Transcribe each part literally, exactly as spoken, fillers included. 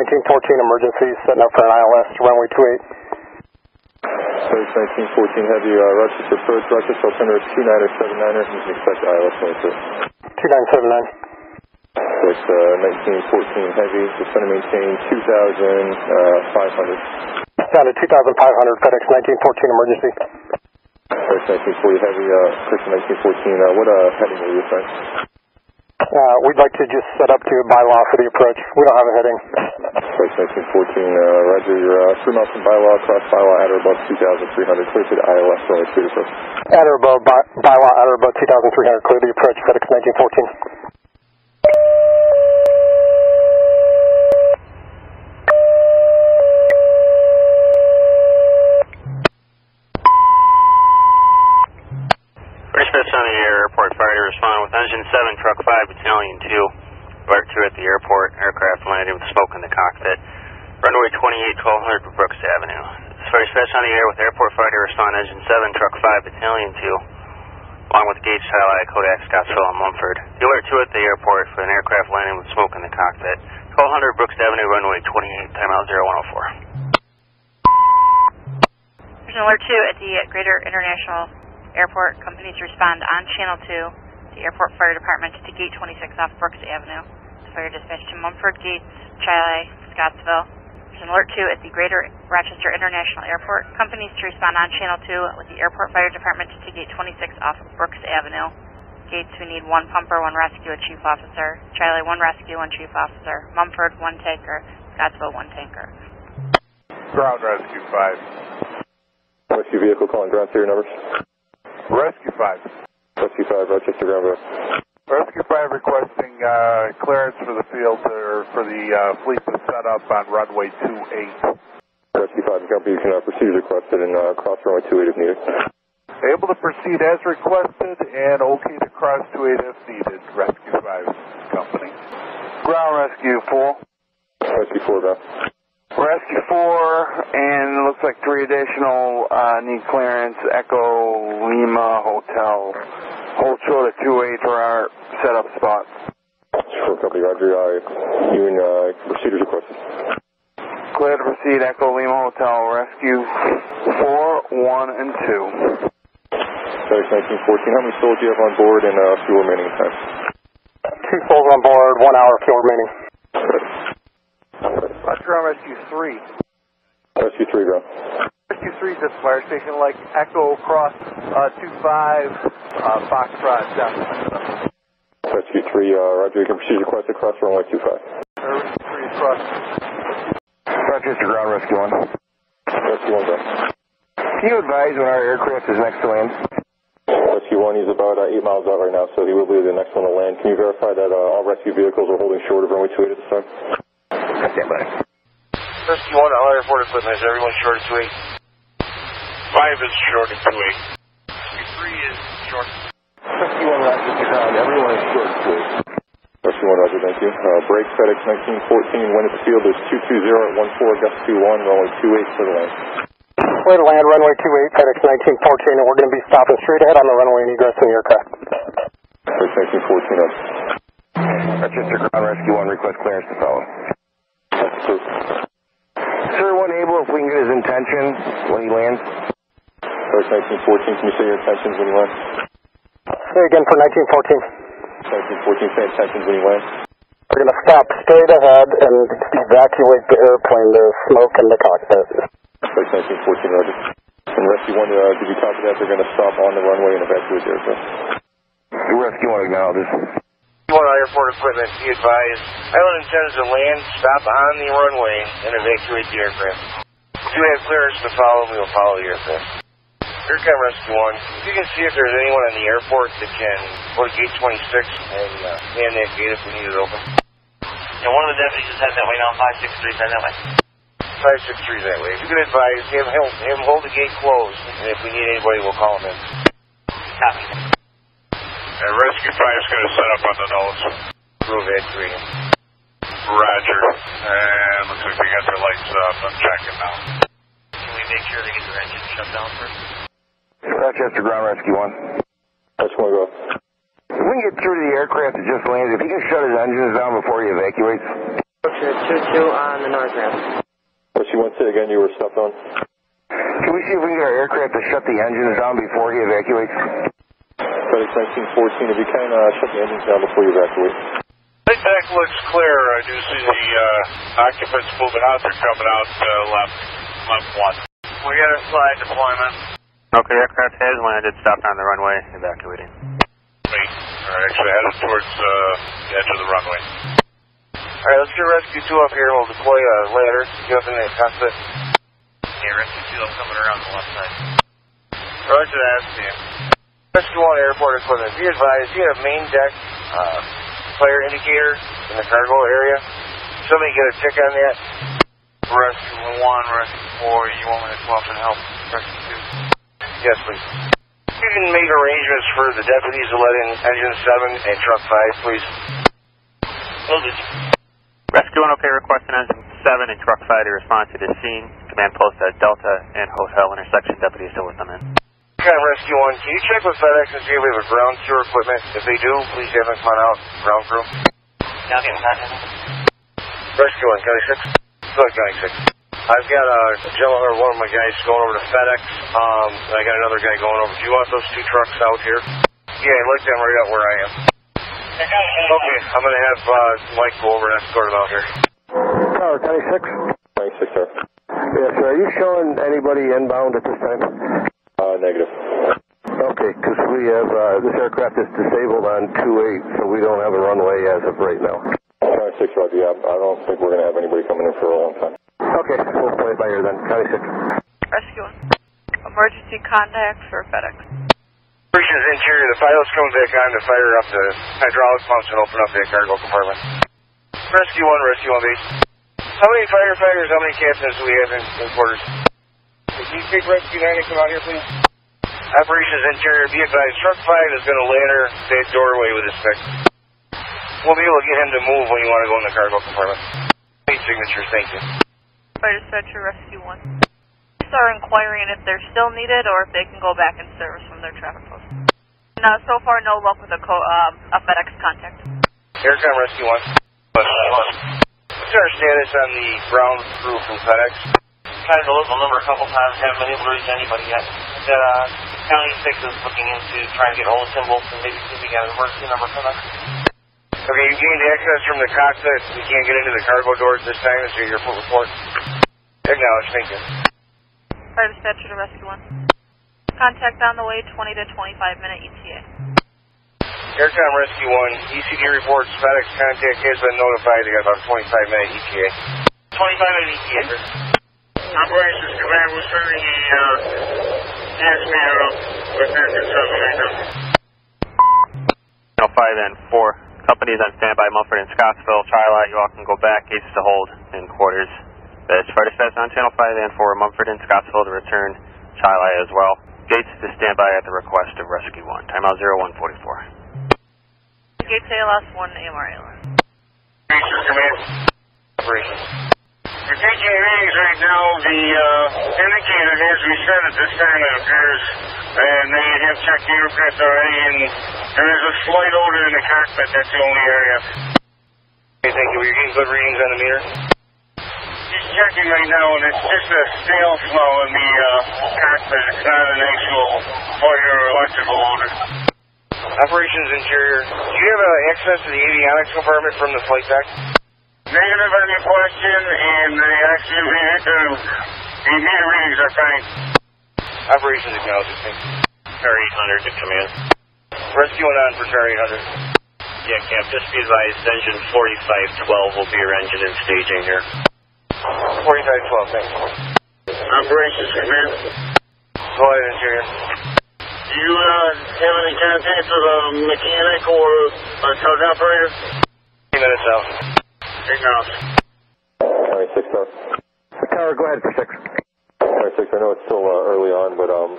nineteen fourteen emergency, setting up for an I L S, runway twenty-eight. Search nineteen fourteen Heavy, uh, Rochester approach, Rochester alternative two niner seven niner, you can expect I L S twenty-two. two niner seven niner. With uh, nineteen fourteen Heavy, just going to maintain two thousand five hundred. Down to two thousand five hundred, FedEx nineteen fourteen emergency. FedEx nineteen forty Heavy, uh, Christian nineteen fourteen, uh, what uh, heading are you assigned? Uh, we'd like to just set up to bylaw for the approach. We don't have a heading. FedEx nineteen fourteen, uh, Roger, you're uh, three miles from bylaw, cross bylaw, at or above two thousand three hundred, clear to the I L S, runway two to approach. At or above by, bylaw, at or above two thousand three hundred, clear the approach, FedEx nineteen fourteen. Airport fire to respond with engine seven, truck five, battalion two, alert two at the airport. Aircraft landed with smoke in the cockpit. Runway twenty-eight, twelve hundred for Brooks Avenue. Fire dispatch on the air with airport fire to respond, engine seven, truck five, battalion two, along with Gage, Highlight, Kodak, Scottsville, and Mumford. The alert two at the airport for an aircraft landing with smoke in the cockpit. twelve hundred Brooks Avenue, runway twenty-eight, timeout zero one zero four. There's an alert two at the Greater International Airport, companies respond on Channel two to Airport Fire Department to Gate twenty-six off Brooks Avenue. Fire dispatch to Mumford, Gates, Chile, Scottsville. There's an alert two at the Greater Rochester International Airport. Companies to respond on Channel two with the Airport Fire Department to Gate twenty-six off Brooks Avenue. Gates, we need one pumper, one rescue, a chief officer. Chile, one rescue, one chief officer. Mumford, one tanker. Scottsville, one tanker. Ground Rescue five. Rescue vehicle calling ground to your numbers. Rescue five. Rescue five, Rochester ground road. Rescue five requesting uh, clearance for the field or for the uh, fleet to set up on runway two eight. Rescue five, company, you can uh, proceed as requested and uh, cross runway two eight if needed. Able to proceed as requested and okay to cross two eight if needed, Rescue five, company. Ground Rescue four. Rescue four, ground. Rescue four, and looks like three additional uh, need clearance, Echo Lima Hotel. Hold short at two eight for our setup spot. Sure, copy, Roger. Uh, you and uh, procedures requested. Clear to proceed, Echo Lima Hotel, Rescue four, one, and two. Sorry, nineteen fourteen, how many souls do you have on board and uh, fuel remaining time? Two souls on board, one hour fuel remaining. Ground Rescue three. Rescue three, ground. Rescue three, just fire station like Echo Cross uh, two five, uh, Foxtrot, South. Rescue three, uh, Roger, you can proceed request to cross runway two five. Rescue three, cross. Roger, it's ground Rescue one. Rescue one, ground. Can you advise when our aircraft is next to land? Rescue one, he's about uh, eight miles out right now, so he will be the next one to land. Can you verify that uh, all rescue vehicles are holding short of runway two eight at this time? Stand by. Rescue one, all airport equipment, is everyone short of two eight? five is short of two eight. three is short. Rescue one, Roger, ground, everyone is short of two eight. Rescue one, Roger, thank you. Uh, break FedEx nineteen fourteen, when at the field is two two zero at one four, gust two one, runway two eight, clear to land. Clear to land, runway two eight, FedEx nineteen fourteen, and we're going to be stopping straight ahead on the runway and egress in the aircraft. FedEx nineteen fourteen, up. Rochester ground, Rescue one, request clearance to follow. Sir, one able if we can get his intentions when he lands. First nineteen fourteen, can you say your intentions when you land? Say again for nineteen fourteen. nineteen fourteen, say intentions when you land. We're going to stop straight ahead and evacuate the airplane. There's smoke in the cockpit. First nineteen fourteen, Roger. And Rescue one, uh, did you copy that? They're going to stop on the runway and evacuate the airplane. Rescue one acknowledges. On airport equipment, be advised, island intends to land, stop on the runway, and evacuate the aircraft. If you have clearance to follow, we will follow the aircraft. Aircraft Rescue one, if you can see if there's anyone in the airport that can go to gate twenty-six and uh, man that gate if we need it open. And one of the deputies is heading that way now, five six three is heading that way. five six three that way. If you can advise, have him, have him hold the gate closed, and if we need anybody, we'll call him in. Copy. And Rescue five is going to set up on the nulls. Move it, green. Roger. And looks like they got their lights up. I'm checking now. Can we make sure they get their engine shut down first? Rochester ground, Rescue one. That's one go. If we can get through to the aircraft that just landed, if he can shut his engines down before he evacuates. two two on the north ramp. What you want to say again, you were stuck on? Can we see if we can get our aircraft to shut the engines down before he evacuates? FedEx nineteen fourteen, if you can, uh, shut the engines down before you evacuate. Flight deck looks clear. I do see the uh, occupants moving out. They're coming out uh, left, left one. We got a slide deployment. Okay, aircraft has landed, stopped on the runway, evacuating. They're actually headed towards uh, the edge of the runway. Alright, let's get Rescue two up here. We'll deploy a ladder. You have any concept? Yeah, Rescue two up coming around the left side. Roger that, see you. Rescue one airport equipment. Be advised, you have main deck uh, flare indicator in the cargo area. Somebody get a tick on that. Rescue one, Rescue four, you want me to come up and help? Rescue two. Yes, please. You can make arrangements for the deputies to let in Engine seven and Truck five, please. Will do. Rescue one, okay, request an Engine seven and Truck five to respond to the scene. Command post at Delta and Hotel Intersection deputies to let them in. Okay, Rescue one, can you check with FedEx and see if we have a ground crew equipment? If they do, please have them come on out, ground crew. Okay, Rescue one, County six. Go ahead, County six. I've got a gentleman or one of my guys going over to FedEx, um, and I got another guy going over. Do you want those two trucks out here? Yeah, I like them right out where I am. Okay, I'm going to have uh, Mike go over and escort them out here. Tower, County six? County six, sir. Yes, sir. Are you showing anybody inbound at this time? Uh, negative. Okay, because we have, uh, this aircraft is disabled on two eight, so we don't have a runway as of right now. County six, Roger. Yeah, I don't think we're going to have anybody coming in for a long time. Okay, we'll play it by ear then. County six. Rescue one. Emergency contact for FedEx. Operations interior. The pilot's coming back on to fire up the hydraulic pumps and open up the cargo compartment. Rescue one, Rescue one B. How many firefighters, how many captains do we have in, in quarters? Can you take Rescue nine and come out here, please? Operations interior. Be advised, Truck five is going to ladder that doorway with his pick. We'll be able to get him to move when you want to go in the cargo compartment. Eight signatures, thank you. Fire dispatcher, Rescue one. Police are inquiring if they're still needed or if they can go back in service from their traffic post. No, so far, no luck with a, co um, a FedEx contact. Aircon Rescue one. What's our status on the ground crew from FedEx? Tried to look the number a couple times, haven't been able to reach anybody yet. That, uh, County six is looking into trying to get hold of Tim Wilson, maybe see if we got an emergency number for them. Okay, you gained access from the cockpit. You can't get into the cargo doors this time, so your full report. Acknowledge, thank you. Fire dispatcher to Rescue one. Contact on the way, twenty to twenty-five minute E T A. Aircom Rescue one, E C D reports, FedEx contact has been notified. They got about twenty-five minute E T A. twenty-five minute E T A. Operations Command was turning the uh, gas meter up with engine seven eight zero. five and four. Companies on standby, Mumford and Scottsville, Charlotte, you all can go back, gates to hold, in quarters. That's fire dispatch on Channel five and for Mumford and Scottsville to return, Charlotte as well. Gates to standby at the request of Rescue one. Timeout zero one forty-four. Gates A L S one, A M R A L S. Operations Command. Operations. The T G Vs right now, the uh, indicator is reset at this time, it appears, and they have checked the aircraft already, and there is a slight odor in the cockpit, that's the only area. Okay, thank you. Were you getting good readings on the meter? He's checking right now, and it's just a stale smell in the uh, cockpit. It's not an actual fire or electrical odor. Operations Interior, do you have uh, access to the avionics compartment from the flight deck? Negative on your question, and the action vehicle, the meter readings are fine. Operations acknowledged, thank you. Car eight hundred to command. Rescue one on for Car eight hundred. Yeah, Cap, just be advised, engine forty-five twelve will be your engine in staging here. forty-five twelve, thanks. Operations command. Go ahead, Interior. Do you uh, have any contact with a mechanic or a truck operator? ten minutes out. County six, sir. Tower, go ahead for six. County six, I know it's still uh, early on, but um,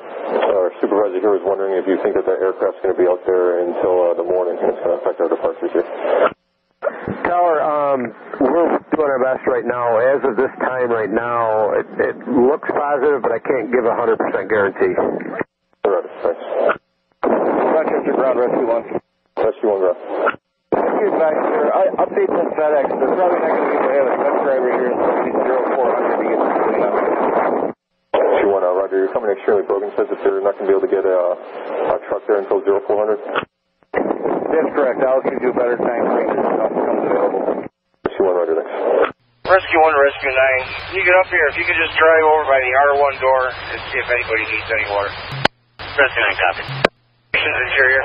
our supervisor here was wondering if you think that the aircraft's going to be out there until uh, the morning, and it's going to affect our departures here. Tower, um, we're doing our best right now. As of this time right now, it, it looks positive, but I can't give a one hundred percent guarantee. Roger, thanks. Rochester Ground, Rescue one. Rescue one, Ground. back here. I, update from FedEx. They're probably not going to get ahead of the truck driver here until we need zero four hundred to get to clean up. two one, uh, Roger, you're coming extremely broken. Says that they're not going to be able to get a, a truck there until zero four hundred. That's correct. Alex can do a better time frame if stuff becomes available. two one, Roger, thanks. Rescue one, Rescue nine. Can you get up here? If you could just drive over by the R one door and see if anybody needs any water. Rescue nine, copy. Interior.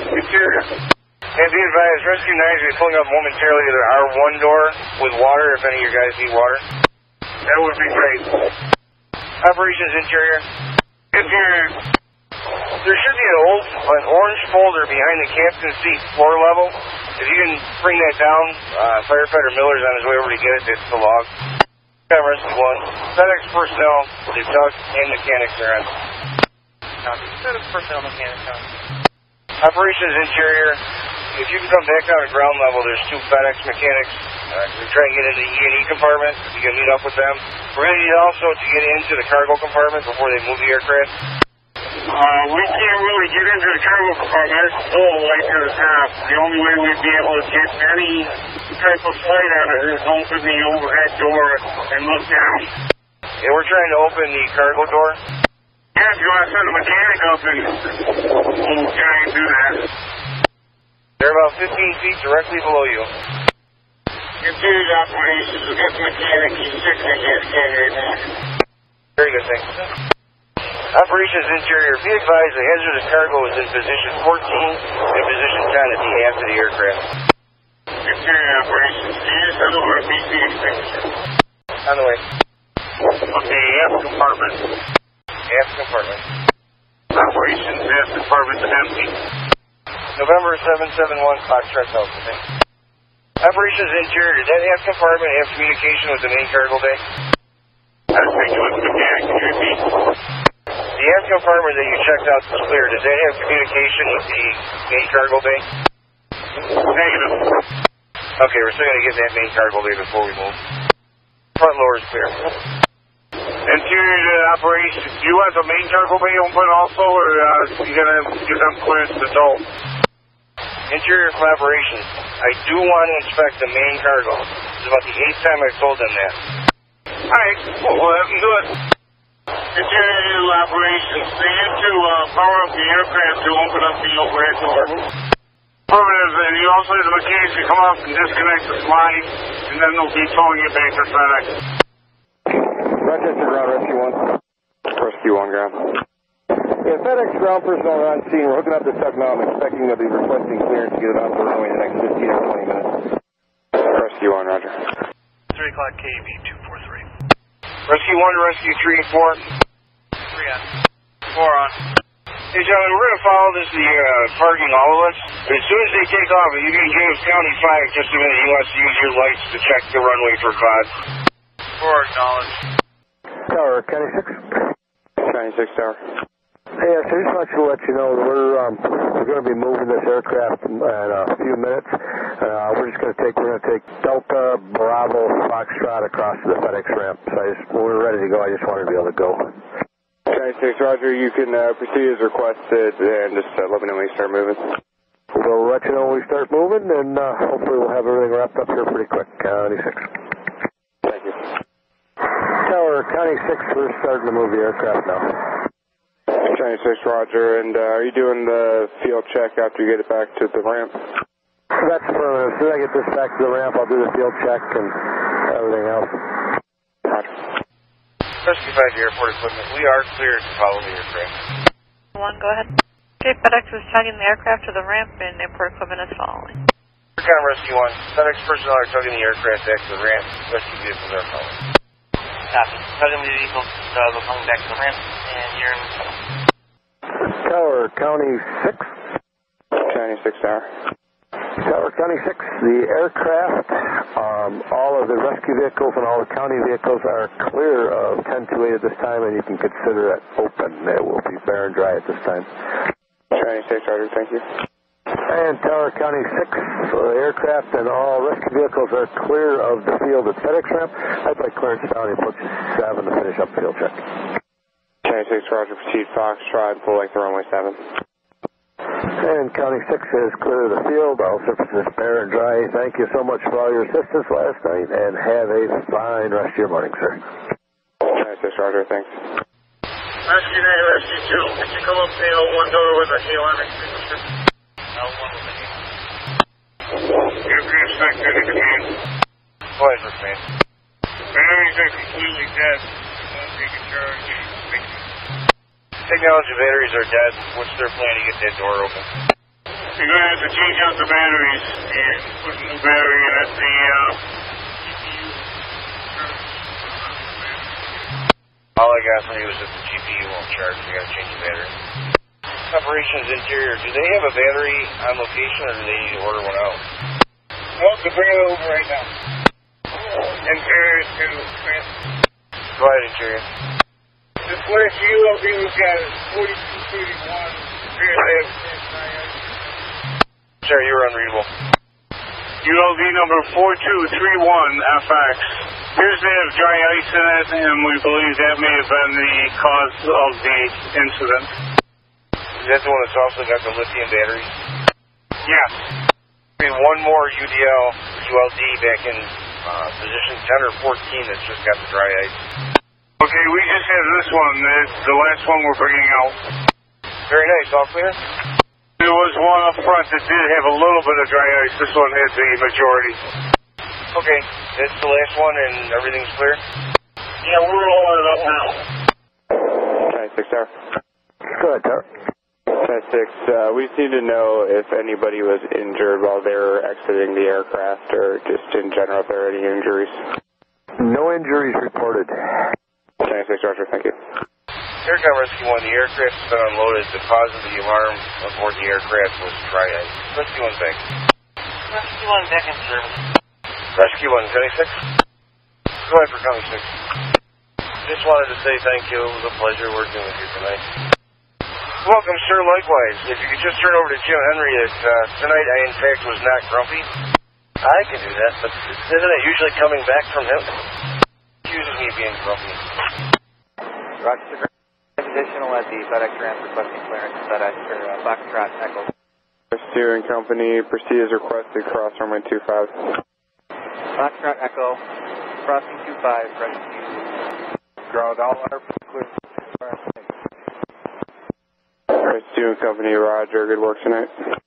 Interior. And be advised, Rescue nine is pulling up momentarily to the R one door with water if any of you guys need water. That would be great. Operations Interior. Interior. There should be an, old, an orange folder behind the captain's seat, floor level. If you can bring that down, uh, firefighter Miller's on his way over to get it. It's the log. Rescue one. FedEx personnel, the duck and mechanics are on. Copy. FedEx personnel, mechanics on. Operations Interior. If you can come back down to ground level, there's two FedEx mechanics. Uh, we're trying to get into the E and E compartment. If you can meet up with them. We're going to need also to get into the cargo compartment before they move the aircraft. Uh, we can't really get into the cargo compartment all the way to the top. The only way we'd be able to get any type of flight out of it is open the overhead door and look down. Yeah, we're trying to open the cargo door. Yeah, if you want to send a mechanic up and we'll try and do that. They're about fifteen feet directly below you. Continued operations, we'll get the mechanic, he's six and he's ten right now. Very good, thanks. Operations Interior, be advised the hazardous cargo is in position fourteen and position ten at the aft of the aircraft. Interior Operations, yes, on the way. On the way. Okay, aft compartment. Aft compartment. Operations, aft compartment is empty. November seven seven one, Foxtrot Delta, thanks. Operations Interior, did that aft compartment have communication with the main cargo bay? I was thinking it was the mechanic, can you repeat? The aft compartment that you checked out is clear. Does that have communication with the main cargo bay? Negative. Okay, we're still going to get that main cargo bay before we move. Front lower is clear. Interior operations. Do you want the main cargo bay open also, or uh, are you going to get them clearance to tow? Interior collaborations. I do want to inspect the main cargo. This is about the eighth time I've told them that. Alright, well, we'll have them do it. Interior operations, they need to uh, power up the aircraft to open up the overhead door. Affirmative, and you also need the mechanics to come up and disconnect the slide, and then they'll be towing it back to FedEx. Rochester ground, Rescue one. Rescue one, ground. Yeah, FedEx ground personnel are on scene. We're hooking up the truck now. I'm expecting they'll be requesting clearance to get it off the runway in the next fifteen or twenty minutes. Rescue one, roger. three o'clock K V, two four three. Rescue one, Rescue three and four. three on. four on. Hey, gentlemen, we're going to follow this the uh, parking, all of us. But as soon as they take off, if you can give County five just a minute, he wants to use your lights to check the runway for cloud. four, acknowledge. Tower, County six. County six, Tower. Hey, I just want to let you know that we're, um, we're going to be moving this aircraft in uh, a few minutes. Uh, we're just going to take we're going to take Delta Bravo Foxtrot across to the FedEx ramp. So I just, when we're ready to go, I just wanted to be able to go. County six, Roger. You can uh, proceed as requested, and just uh, let me know when you start moving. We'll let you know when we start moving, and uh, hopefully we'll have everything wrapped up here pretty quick. County six. Thank you. Tower, County six, we're starting to move the aircraft now. County six, roger, and uh, are you doing the field check after you get it back to the ramp? That's permanent. As soon as I get this back to the ramp, I'll do the field check and everything else. Roger. Rescue five, airport equipment. We are clear to follow the aircraft. One, go ahead. Okay, FedEx is tugging the aircraft to the ramp, and airport equipment is following. Recon Rescue one, FedEx personnel are tugging the aircraft back to the ramp. Rescue vehicles are following. Copy. Tugging the vehicles, uh, they're coming back to the ramp, and you're in the Tower, County six. County six, Tower. Tower, County six, the aircraft, um, all of the rescue vehicles and all the county vehicles are clear of ten two eight at this time, and you can consider it open. It will be bare and dry at this time. County six, Roger, thank you. And Tower, County six, so the aircraft and all rescue vehicles are clear of the field at FedEx ramp. I'd like clearance down in approach seven to finish up field check. County six, roger, proceed Foxtrot, pull like the runway seven. And counting six is clear of the field. All surfaces bare and dry. Thank you so much for all your assistance last night, and have a fine rest of your morning, sir. That's just Roger, thanks. Rescue nine, rescue two. Could you come up to L one door with a K L M extinguisher? L one with a K L M. Your group's back there to command. Pleasure, man. The enemies are completely dead. They won't take a charge. Technology batteries are dead. What's their plan to get that door open? You're going to have to change out the batteries and put a new battery in at the uh, G P U. All I got from you was that the G P U won't charge. You got to change the battery. Operations Interior, do they have a battery on location or do they need to order one out? Well, to bring it over right now. Interior to transfer. Go ahead, Interior. This last U L D we've got is forty-two thirty-one. Sir, you're unreadable. U L D number four two three one F X. Appears to have dry ice in it, and we believe that may have been the cause of the incident. Is that the one that's also got the lithium batteries? Yes. One more U D L, U L D back in uh, position ten or fourteen that's just got the dry ice. Okay, we just have this one. It's the last one we're bringing out. Very nice. All clear? There was one up front that did have a little bit of dry ice. This one had the majority. Okay, that's the last one and everything's clear? Yeah, we're rolling it up now. nine six, sir. Go ahead, sir. nine six, uh, we just need to know if anybody was injured while they were exiting the aircraft or just in general if there are any injuries. No injuries reported. nine six, Roger, thank you. Aircraft Rescue one, the aircraft has been unloaded. The cause of the alarm aboard the aircraft was dry ice. Rescue one back. Rescue one back in service. Rescue one, seventy-six. Go ahead for coming six. Just wanted to say thank you. It was a pleasure working with you tonight. Welcome, sir, likewise. If you could just turn over to Jim Henry, that uh, tonight I, in fact, was not grumpy. I can do that, but isn't it usually coming back from him? Excuses me being grumpy. Rochester, additional at the FedEx ramp requesting clearance at FedEx for uh, Boxing Rot Echo. two and company, proceed as requested, cross runway two five. Boxing Rot Echo, crossing two five, rescue. Ground all our clear. All right, two and company, roger, good work tonight.